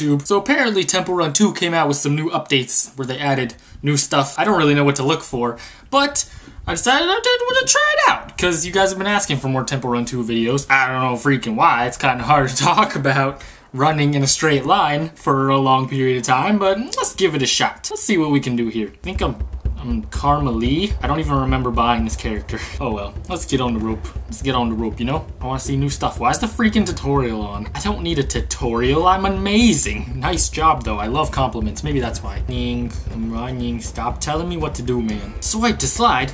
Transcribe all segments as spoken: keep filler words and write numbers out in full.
YouTube. So apparently Temple Run two came out with some new updates where they added new stuff. I don't really know what to look for, but I decided I did want to try it out because you guys have been asking for more Temple Run two videos. I don't know freaking why. It's kind of hard to talk about running in a straight line for a long period of time, but let's give it a shot. Let's see what we can do here. I think I'm I'm Karma Lee. I don't even remember buying this character. Oh well, let's get on the rope. Let's get on the rope, you know? I wanna see new stuff. Why is the freaking tutorial on? I don't need a tutorial, I'm amazing. Nice job though, I love compliments. Maybe that's why. I'm running, stop telling me what to do, man. Swipe to slide?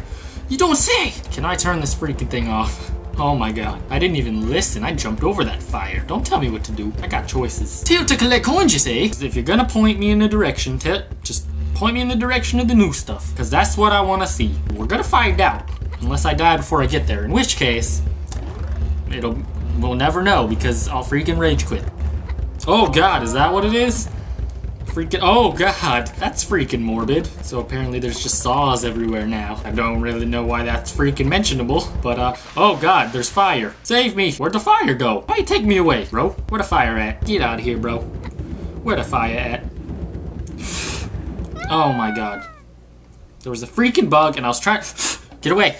You don't say! Can I turn this freaking thing off? Oh my god. I didn't even listen. I jumped over that fire. Don't tell me what to do. I got choices. Here to collect coins, you say? If you're gonna point me in a direction, tip, just point me in the direction of the new stuff, because that's what I want to see. We're gonna find out, unless I die before I get there, in which case, it'll, we'll never know, because I'll freaking rage quit. Oh god, is that what it is? Freaking, oh god, that's freaking morbid. So apparently there's just saws everywhere now. I don't really know why that's freaking mentionable, but uh, oh god, there's fire. Save me, where'd the fire go? Why you take me away, bro? Where the fire at? Get out of here, bro. Where the fire at? Oh my god. There was a freaking bug and I was trying to get away.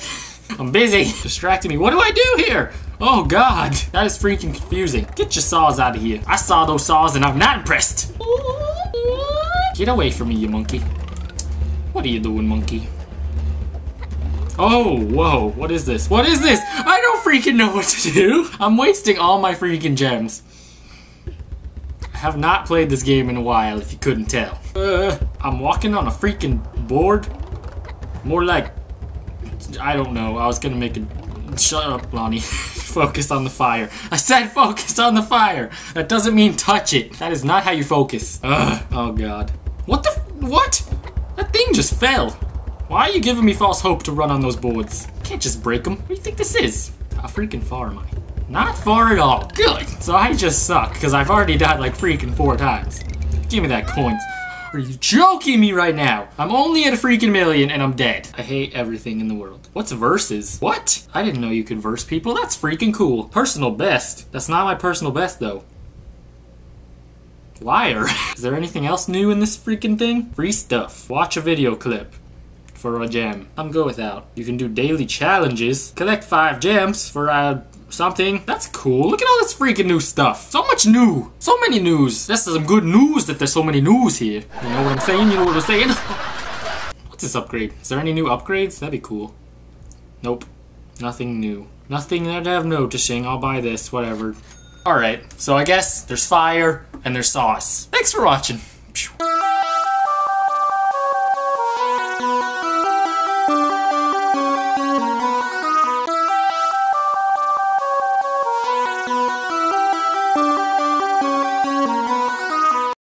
I'm busy. Distracting me. What do I do here? Oh god. That is freaking confusing. Get your saws out of here. I saw those saws and I'm not impressed. Get away from me, you monkey. What are you doing, monkey? Oh, whoa. What is this? What is this? I don't freaking know what to do. I'm wasting all my freaking gems. I have not played this game in a while, if you couldn't tell. Uh, I'm walking on a freaking board. More like, I don't know. I was gonna make a, shut up, Lonnie. Focus on the fire. I said focus on the fire. That doesn't mean touch it. That is not how you focus. Ugh. Oh god. What the, what? That thing just fell. Why are you giving me false hope to run on those boards? Can't just break them. What do you think this is? How freaking far am I? Not far at all. Good. So I just suck, because I've already died like freaking four times. Give me that coins. Are you joking me right now? I'm only at a freaking million and I'm dead. I hate everything in the world. What's verses? What? I didn't know you could verse people. That's freaking cool. Personal best. That's not my personal best though. Liar. Is there anything else new in this freaking thing? Free stuff. Watch a video clip for a gem. I'm good without. You can do daily challenges. Collect five gems for uh, something. That's cool. Look at all this freaking new stuff. So much new. So many news. This is some good news that there's so many news here. You know what I'm saying? You know what I'm saying? What's this upgrade? Is there any new upgrades? That'd be cool. Nope. Nothing new. Nothing that I've noticing. I'll buy this. Whatever. Alright. So I guess there's fire and there's sauce. Thanks for watching.